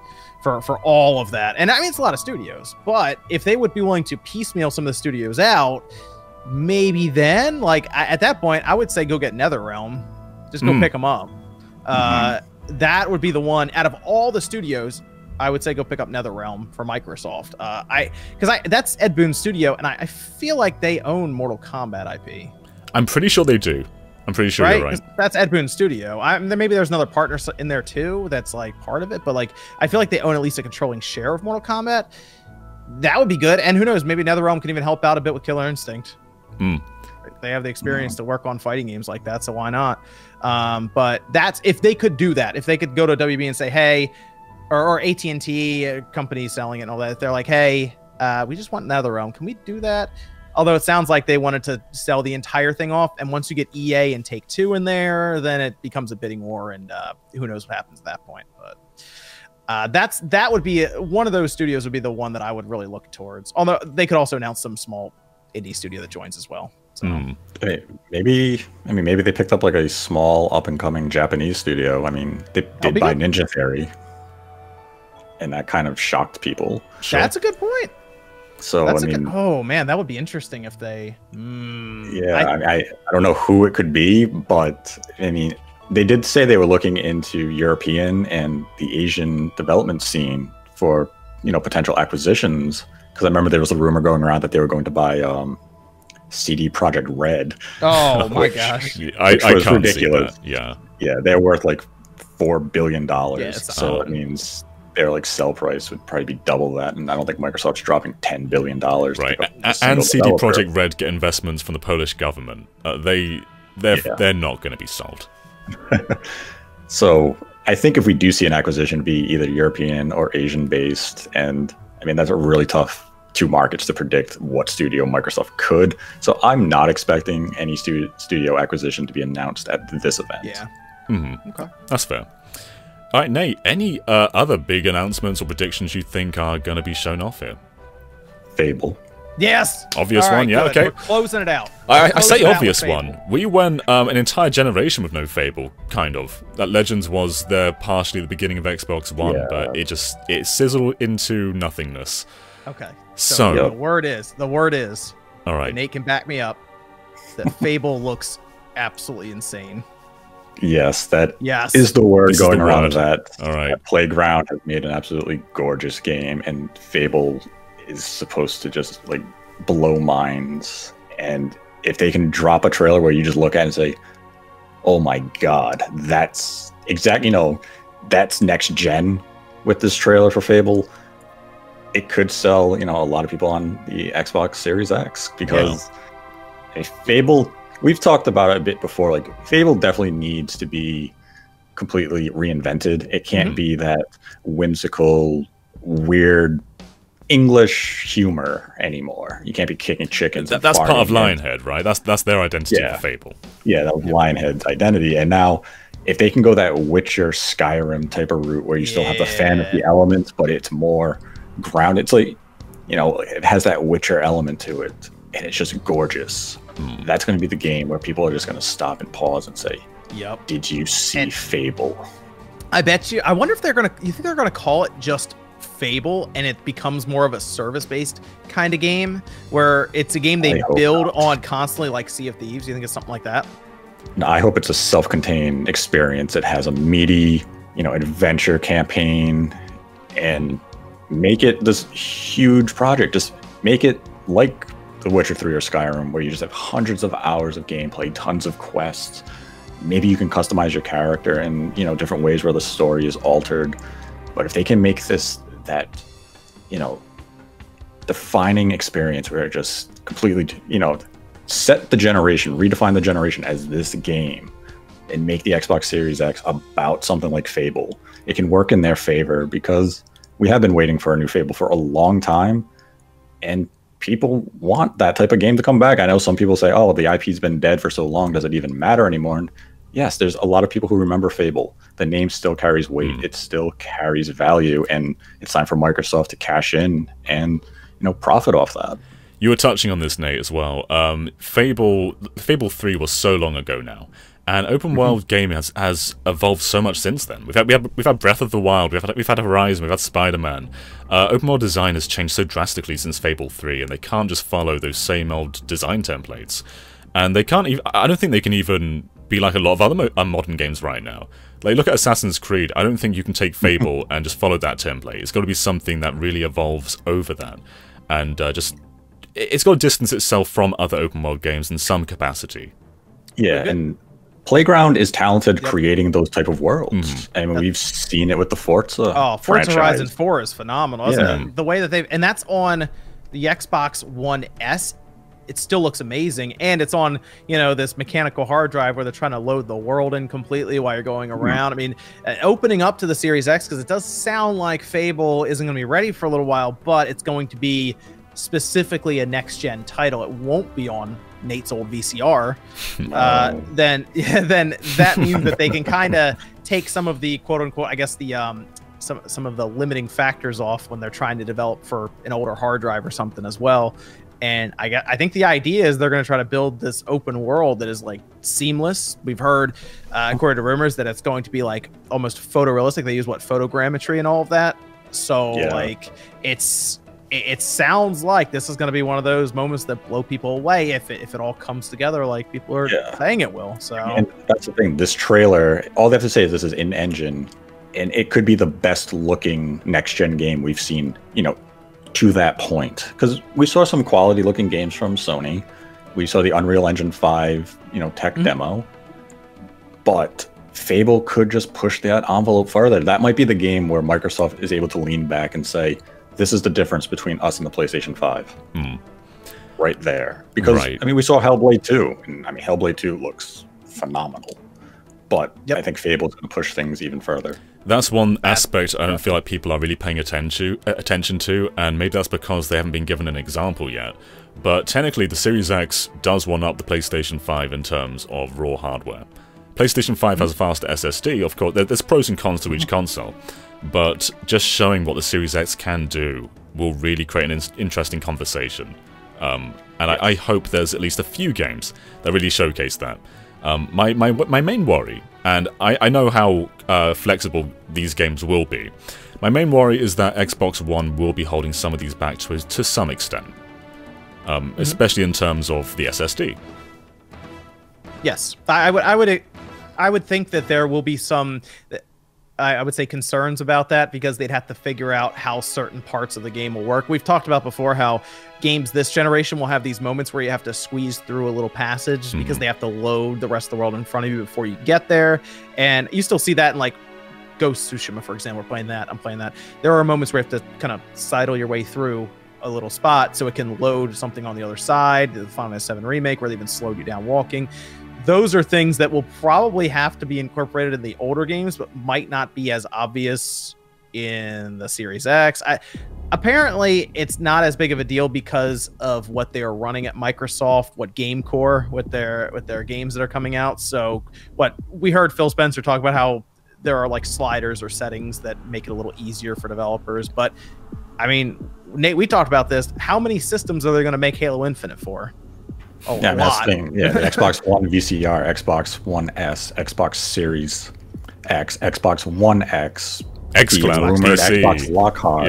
for all of that. And I mean, it's a lot of studios, but if they would be willing to piecemeal some of the studios out, maybe then, like, at that point, I would say go get NetherRealm, just go pick them up. That would be the one out of all the studios. I would say go pick up NetherRealm for Microsoft. That's Ed Boon's studio, and I feel like they own Mortal Kombat IP. I'm pretty sure they do. I'm pretty sure you're right. That's Ed Boon's studio. Maybe there's another partner in there too that's like part of it, but like I feel like they own at least a controlling share of Mortal Kombat. That would be good, and who knows? Maybe NetherRealm can even help out a bit with Killer Instinct. They have the experience to work on fighting games like that, so why not? But that's if they could do that. If they could go to WB and say, "Hey, or AT&T companies selling it and all that. They're like, hey, we just want NetherRealm. Can we do that? Although it sounds like they wanted to sell the entire thing off. And once you get EA and Take-Two in there, then it becomes a bidding war. And who knows what happens at that point. But that would be one of those studios would be the one that I would really look towards. Although they could also announce some small indie studio that joins as well. So. Hey, maybe they picked up like a small up and coming Japanese studio. I mean, they did buy Ninja Theory. And that kind of shocked people. Sure. That's a good point. So that's oh man, that would be interesting if they. Yeah, I don't know who it could be, but I mean, they did say they were looking into European and the Asian development scene for potential acquisitions. Because I remember there was a rumor going around that they were going to buy CD Projekt Red. Oh my gosh, I was ridiculous. Yeah, yeah, they're worth like $4 billion. Yeah, so it means. Their like sell price would probably be double that, and I don't think Microsoft's dropping $10 billion. Right, and CD Projekt Red get investments from the Polish government. They're not going to be sold. So I think if we do see an acquisition, be either European or Asian based, and I mean that's a really tough two markets to predict what studio Microsoft could. So I'm not expecting any studio acquisition to be announced at this event. Yeah. Mm-hmm. Okay, that's fair. All right, Nate, any other big announcements or predictions you think are going to be shown off here? Fable. Yes! Obvious right, one, yeah, good. Okay. We're closing it out. I say obvious one. We went an entire generation with no Fable, kind of. That Legends was there partially the beginning of Xbox One, yeah. But it sizzled into nothingness. Okay, so the word is, all right. Nate can back me up, that Fable looks absolutely insane. Yes, that is the word going around that. All right. Playground has made an absolutely gorgeous game, and Fable is supposed to just like blow minds. And if they can drop a trailer where you just look at it and say, "Oh my god, that's exactly that's next gen," with this trailer for Fable, it could sell a lot of people on the Xbox Series X because a Fable. We've talked about it a bit before, like Fable definitely needs to be completely reinvented. It can't be that whimsical, weird English humor anymore. You can't be kicking chickens. That's part of Lionhead, right? That's their identity for Fable. Yeah, that was Lionhead's identity. And now if they can go that Witcher, Skyrim type of route where you still have the fantasy elements, but it's more grounded. It's like, it has that Witcher element to it, and it's just gorgeous. That's going to be the game where people are just going to stop and pause and say, "Yep, did you see Fable?" I bet you. I wonder if they're going to. You think they're going to call it just Fable, and it becomes more of a service-based kind of game where it's a game they build on constantly, like Sea of Thieves. You think it's something like that? No, I hope it's a self-contained experience. It has a meaty, adventure campaign, and make it this huge project. Just make it like The Witcher 3 or Skyrim, where you just have hundreds of hours of gameplay, tons of quests. Maybe you can customize your character in different ways where the story is altered. But if they can make this that, defining experience where it just completely, set the generation, redefine the generation as this game, and make the Xbox Series X about something like Fable, it can work in their favor because we have been waiting for a new Fable for a long time, and people want that type of game to come back. I know some people say, "Oh, the IP's been dead for so long. Does it even matter anymore?" And yes, there's a lot of people who remember Fable. The name still carries weight. It still carries value, and it's time for Microsoft to cash in and profit off that. You were touching on this, Nate, as well. Fable 3 was so long ago now, and open world gaming has evolved so much since then. We've had Breath of the Wild, we've had Horizon, we've had Spider-Man. Open world design has changed so drastically since Fable 3, and they can't just follow those same old design templates. And they can't even. I don't think they can even be like a lot of other modern games right now. Like look at Assassin's Creed. I don't think you can take Fable and just follow that template. It's got to be something that really evolves over that, and it's got to distance itself from other open world games in some capacity. Yeah, and Playground is talented creating those type of worlds. And we've seen it with the Forza. Oh, Forza Horizon 4 is phenomenal, isn't it? The way that they've, and that's on the Xbox One S it still looks amazing, and it's on, you know, this mechanical hard drive where they're trying to load the world in completely while you're going around. I mean, opening up to the Series X, because it does sound like Fable isn't going to be ready for a little while, but it's going to be specifically a next-gen title. It won't be on Nate's old VCR. Then that means that they can kind of take some of the quote-unquote, I guess, the some of the limiting factors off when they're trying to develop for an older hard drive or something as well. And I think the idea is they're going to try to build this open world that is like seamless. We've heard, according to rumors, that it's going to be like almost photorealistic. They use what, photogrammetry and all of that. So yeah, like it sounds like this is going to be one of those moments that blow people away if it all comes together like people are saying it will. So, and that's the thing. This trailer, all they have to say is this is in engine, and it could be the best looking next gen game we've seen, you know, to that point, because we saw some quality looking games from Sony. We saw the Unreal Engine 5, you know, tech demo, but Fable could just push that envelope further. That might be the game where Microsoft is able to lean back and say, this is the difference between us and the PlayStation 5 right there. Because I mean, we saw Hellblade 2, and I mean, Hellblade 2 looks phenomenal, but I think Fable's going to push things even further. That's one aspect I don't feel like people are really paying attention to, and maybe that's because they haven't been given an example yet. But technically, the Series X does one-up the PlayStation 5 in terms of raw hardware. PlayStation 5 has a faster SSD, of course. There's pros and cons to each console, but just showing what the Series X can do will really create an interesting conversation. And I hope there's at least a few games that really showcase that. My main worry, and I know how flexible these games will be, my main worry is that Xbox One will be holding some of these back to some extent, especially in terms of the SSD. Yes, I would think that there will be some, I would say, concerns about that, because they'd have to figure out how certain parts of the game will work. We've talked about before how games this generation will have these moments where you have to squeeze through a little passage because they have to load the rest of the world in front of you before you get there. And you still see that in like Ghost Tsushima, for example. We're playing that, I'm playing that. There are moments where you have to kind of sidle your way through a little spot so it can load something on the other side, the Final Fantasy VII Remake, where they even slowed you down walking. Those are things that will probably have to be incorporated in the older games, but might not be as obvious in the Series X. Apparently, it's not as big of a deal because of what they are running at Microsoft, what Game Core with their games that are coming out. So what we heard Phil Spencer talk about, how there are like sliders or settings that make it a little easier for developers. But I mean, Nate, we talked about this. How many systems are they going to make Halo Infinite for? Yeah, that's the thing. Yeah, the Xbox One VCR, Xbox One S, Xbox Series X, Xbox One X, XCloud, Xbox Lockhart,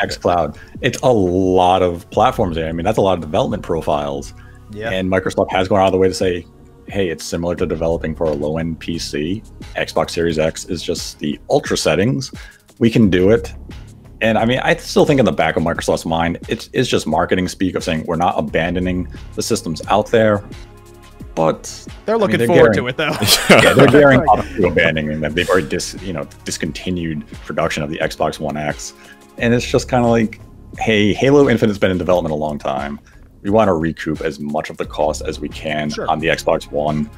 XCloud. It's a lot of platforms there. I mean, that's a lot of development profiles. Yeah. And Microsoft has gone out of the way to say, hey, it's similar to developing for a low-end PC. Xbox Series X is just the ultra settings. We can do it. And I mean, I still think in the back of Microsoft's mind, it's just marketing speak of saying we're not abandoning the systems out there, but they're looking forward to it, though. Yeah, they're gearing up to abandoning them. They've already discontinued production of the Xbox One X, and it's just kind of like, hey, Halo Infinite's been in development a long time. We want to recoup as much of the cost as we can on the Xbox One,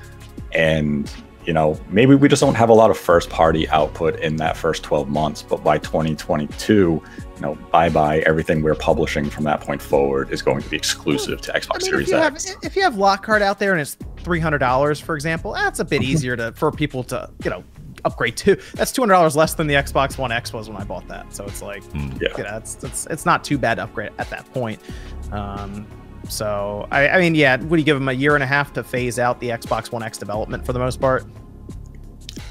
and you know, maybe we just don't have a lot of first-party output in that first 12 months, but by 2022, you know, bye-bye, everything we're publishing from that point forward is going to be exclusive to Xbox Series X. If you have Lockhart out there and it's $300, for example, that's a bit easier for people to, you know, upgrade to. That's $200 less than the Xbox One X was when I bought that. So it's like, you know, it's not too bad to upgrade at that point. So, I mean, yeah, would you give them a year and a half to phase out the Xbox One X development for the most part?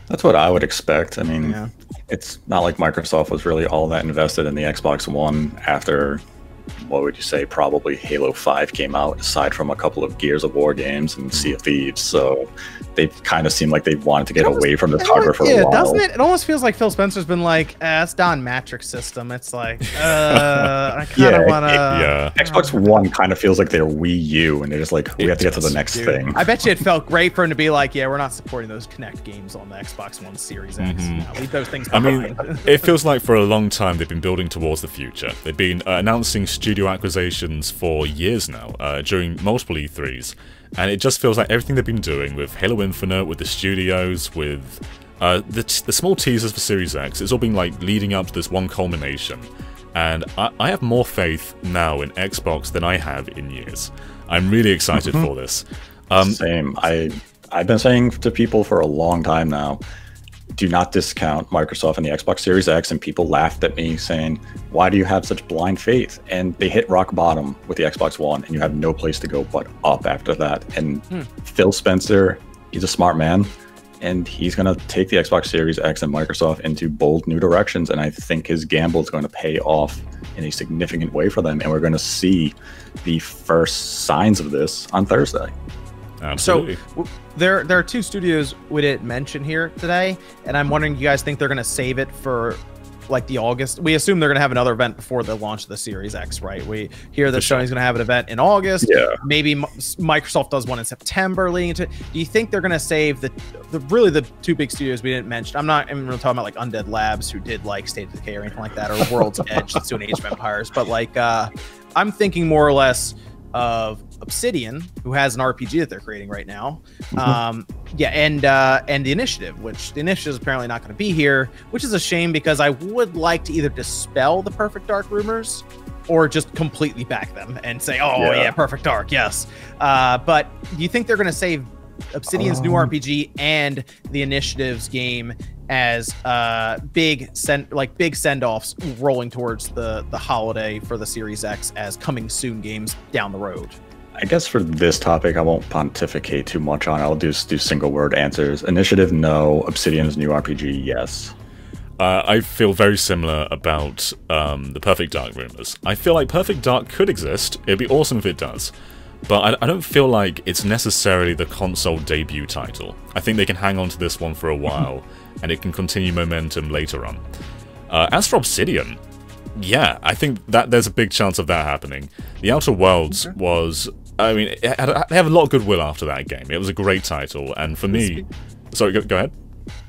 That's what I would expect. I mean, it's not like Microsoft was really all that invested in the Xbox One after, what would you say, probably Halo 5 came out, aside from a couple of Gears of War games and Sea of Thieves. So they've kind of seemed like they've wanted to get away from this hardware for a while. Doesn't it? It almost feels like Phil Spencer's been like, it's Don Matrix system. It's like, I kind of want to. Yeah. Xbox One kind of feels like they're Wii U, and they're just like, we have to get to the next thing. I bet you it felt great for him to be like, yeah, we're not supporting those Kinect games on the Xbox One Series X. Now. Leave those things behind. I mean, it feels like for a long time they've been building towards the future. They've been announcing studio acquisitions for years now, during multiple E3s. And it just feels like everything they've been doing with Halo Infinite, with the studios, with the small teasers for Series X, it's all been like leading up to this one culmination. And I have more faith now in Xbox than I have in years. I'm really excited for this. Same. I've been saying to people for a long time now, do not discount Microsoft and the Xbox Series X, and people laughed at me saying, why do you have such blind faith? And they hit rock bottom with the Xbox One, and you have no place to go but up after that. And Phil Spencer, he's a smart man, and he's going to take the Xbox Series X and Microsoft into bold new directions, and I think his gamble is going to pay off in a significant way for them, and we're going to see the first signs of this on Thursday. Absolutely. So there are two studios we didn't mention here today, and I'm wondering, you guys think they're going to save it for like the August? We assume they're going to have another event before the launch of the Series X, right? We hear that Sony's going to have an event in August. Yeah. Maybe Microsoft does one in September leading to. Do you think they're going to save the two big studios we didn't mention? I'm not even really talking about like Undead Labs, who did like State of Decay or anything like that, or World's Edge that's doing Age of Empires, but like I'm thinking more or less of Obsidian, who has an RPG that they're creating right now, and the Initiative, which the Initiative is apparently not going to be here, which is a shame, because I would like to either dispel the Perfect Dark rumors or just completely back them and say, oh yeah, Perfect Dark, yes. But do you think they're going to save Obsidian's new RPG and the Initiative's game as big send-offs rolling towards the holiday for the Series X as coming soon games down the road? I guess for this topic, I won't pontificate too much on it. I'll just do single-word answers. Initiative, no. Obsidian's new RPG, yes. I feel very similar about the Perfect Dark rumors. I feel like Perfect Dark could exist. It'd be awesome if it does. But I don't feel like it's necessarily the console debut title. I think they can hang on to this one for a while, and it can continue momentum later on. As for Obsidian, yeah, I think that there's a big chance of that happening. The Outer Worlds was... I mean, they have a lot of goodwill after that game. It was a great title, and for me... Sorry, go ahead.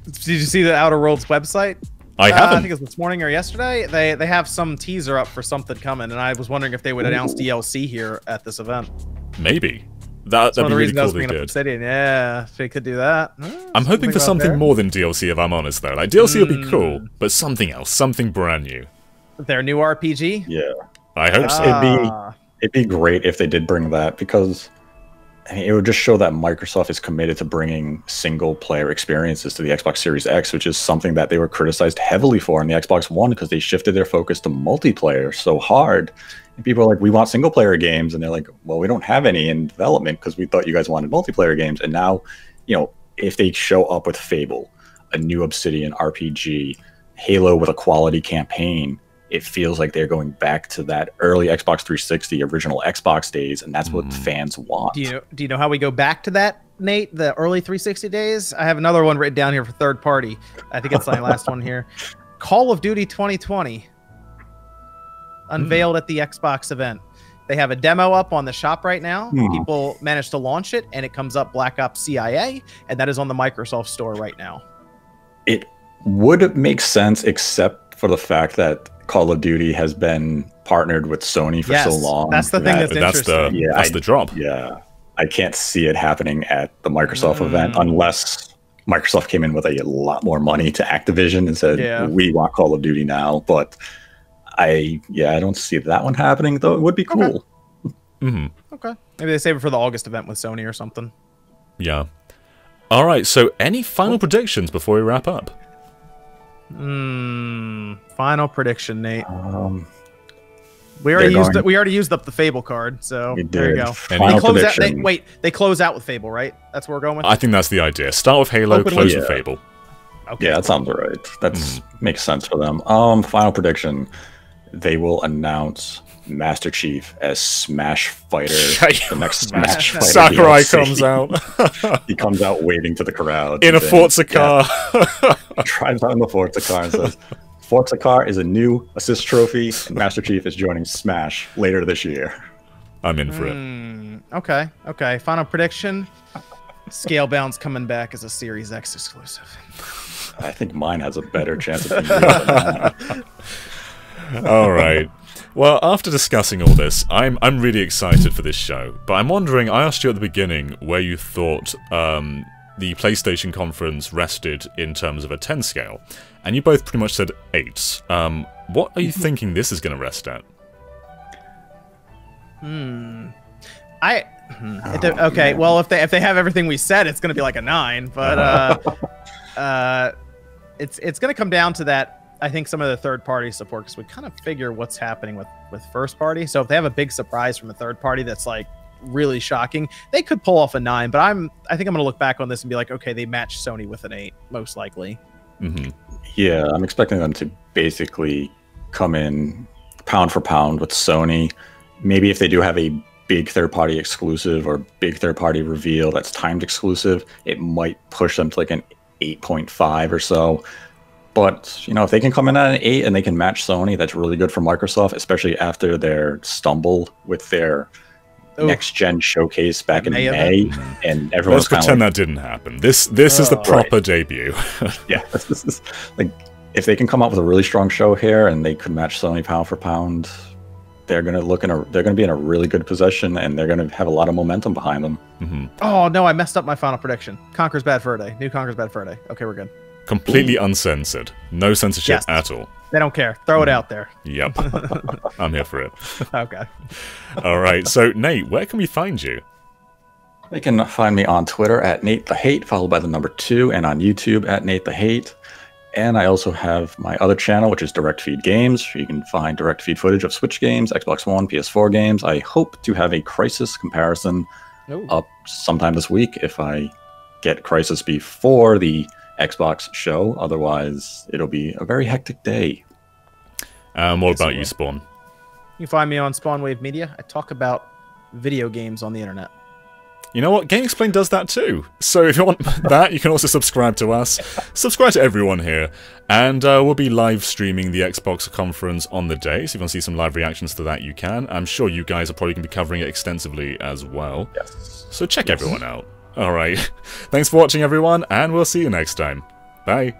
Did you see the Outer Worlds website? I haven't. I think it was this morning or yesterday. They have some teaser up for something coming, and I was wondering if they would announce DLC here at this event. Maybe. That's one of the reasons I was bringing up Obsidian. Yeah, if they could do that. I'm hoping for something more than DLC, if I'm honest, though. Like, DLC would be cool, but something else, something brand new. Their new RPG? Yeah. I hope so. It'd be great if they did bring that, because... it would just show that Microsoft is committed to bringing single-player experiences to the Xbox Series X, which is something that they were criticized heavily for in the Xbox One, because they shifted their focus to multiplayer so hard. And people are like, we want single-player games. And they're like, well, we don't have any in development because we thought you guys wanted multiplayer games. And now, you know, if they show up with Fable, a new Obsidian RPG, Halo with a quality campaign, it feels like they're going back to that early Xbox 360, original Xbox days, and that's what fans want. Do you know how we go back to that, Nate? The early 360 days? I have another one written down here for third party. I think it's my last one here. Call of Duty 2020. Unveiled at the Xbox event. They have a demo up on the shop right now. People managed to launch it, and it comes up Black Ops CIA, and that is on the Microsoft store right now. It would make sense, except for the fact that Call of Duty has been partnered with Sony for so long. That's the thing that's interesting. That's the drop. Yeah, I can't see it happening at the Microsoft event, unless Microsoft came in with a lot more money to Activision and said, we want Call of Duty now. But I don't see that one happening, though. It would be cool. Okay. Okay. Maybe they save it for the August event with Sony or something. Yeah. All right. So any final predictions before we wrap up? Final prediction, Nate. We already used up the Fable card, so there you go. They close out with Fable, right? That's what we're going with. I think that's the idea. Start with Halo, close with Fable. Okay. Yeah, that sounds right. That makes sense for them. Final prediction: they will announce Master Chief as Smash Fighter. The next Smash Fighter Sakurai DLC. Comes out. He comes out waving to the crowd. In a Forza car. Yeah, drives out in the Forza car and says, Forza car is a new assist trophy. Master Chief is joining Smash later this year. I'm in for it. Okay, okay. Final prediction. Scalebound's coming back as a Series X exclusive. I think mine has a better chance of being real. All right. Well, after discussing all this, I'm really excited for this show. But I'm wondering, I asked you at the beginning where you thought the PlayStation conference rested in terms of a 10 scale, and you both pretty much said 8. What are you thinking this is going to rest at? Okay. Well, if they have everything we said, it's going to be like a 9. But it's going to come down to that. I think some of the third party support, because we kind of figure what's happening with first party. So if they have a big surprise from a third party that's like really shocking, they could pull off a 9. But I think I'm going to look back on this and be like, okay, they matched Sony with an 8 most likely. Mm-hmm. Yeah, I'm expecting them to basically come in pound for pound with Sony. Maybe if they do have a big third party exclusive or big third party reveal that's timed exclusive, it might push them to like an 8.5 or so. But, you know, if they can come in at an 8 and they can match Sony, that's really good for Microsoft, especially after their stumble with their next-gen showcase back in May. And everyone let's pretend that didn't happen. This is the proper debut. Yeah. This is, like, if they can come up with a really strong show here and they could match Sony pound for pound, they're going to be in a really good position, and they're going to have a lot of momentum behind them. Mm-hmm. Oh, no, I messed up my final prediction. Conker's Bad Fur Day. New Conker's Bad Fur Day. Okay, we're good. Completely uncensored. No censorship at all. They don't care. Throw it out there. Yep. I'm here for it. Okay. All right. So, Nate, where can we find you? They can find me on Twitter at NateTheHate, followed by the number 2, and on YouTube at NateTheHate. And I also have my other channel, which is Direct Feed Games. You can find direct feed footage of Switch games, Xbox One, PS4 games. I hope to have a Crysis comparison up sometime this week if I get Crysis before the Xbox show. Otherwise, it'll be a very hectic day. What about you, Spawn? You can find me on Spawnwave Media. I talk about video games on the internet. You know what? GameXplain does that too. So if you want that, you can also subscribe to us. Subscribe to everyone here. And we'll be live streaming the Xbox conference on the day. So if you want to see some live reactions to that, you can. I'm sure you guys are probably going to be covering it extensively as well. Yes. So check everyone out. All right. Thanks for watching, everyone, and we'll see you next time. Bye.